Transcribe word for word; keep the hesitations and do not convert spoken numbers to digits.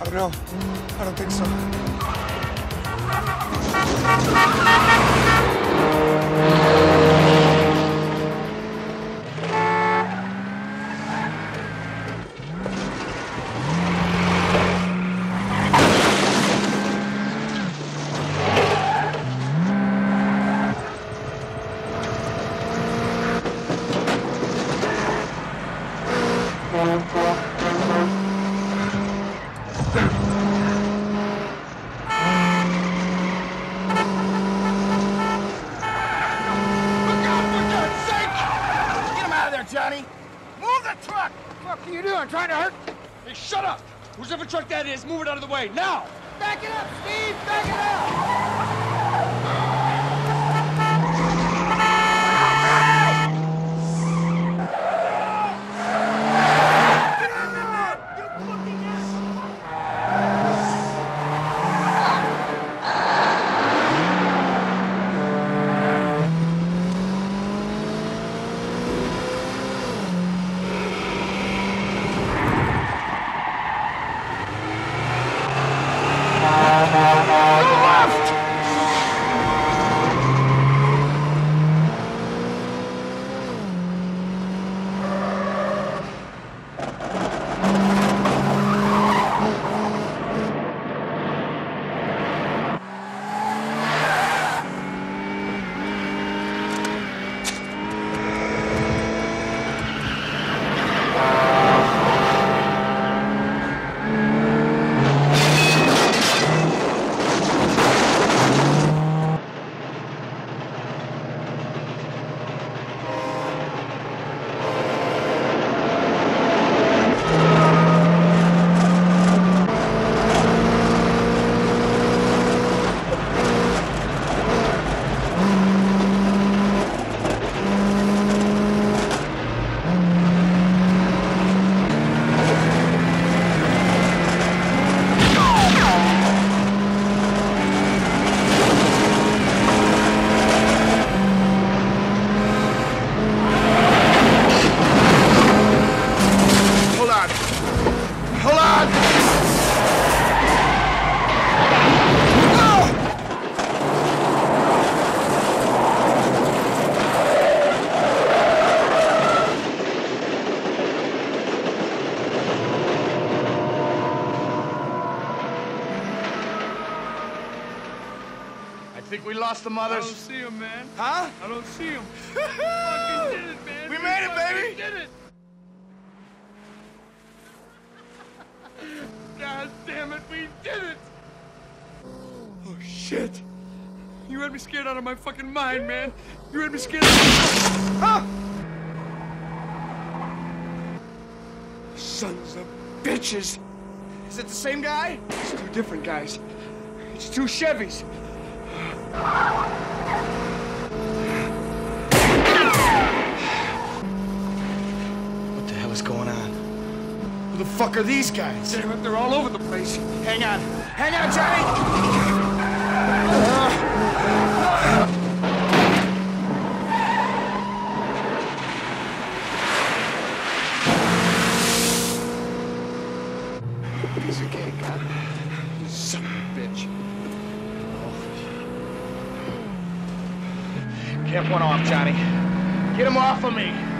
I don't know. I don't think so. Johnny, move the truck! What the fuck are you doing? Trying to hurt? Hey, shut up! Whichever truck that is, move it out of the way, now! Back it up, Steve! Back it up! I think we lost the mothers. I don't see him, man. Huh? I don't see him. We fucking did it, man. We, we made it, baby. We did it. God damn it, we did it. Oh, shit. You had me scared out of my fucking mind, man. You had me scared out of my mind. Huh? Sons of bitches. Is it the same guy? It's two different guys. It's two Chevys. What the hell is going on? Who the fuck are these guys? Damn it, they're all over the place. Hang on. Hang on, Johnny! Uh, uh. Piece of cake, huh? You son of a bitch. Get one off, Johnny. Get him off of me.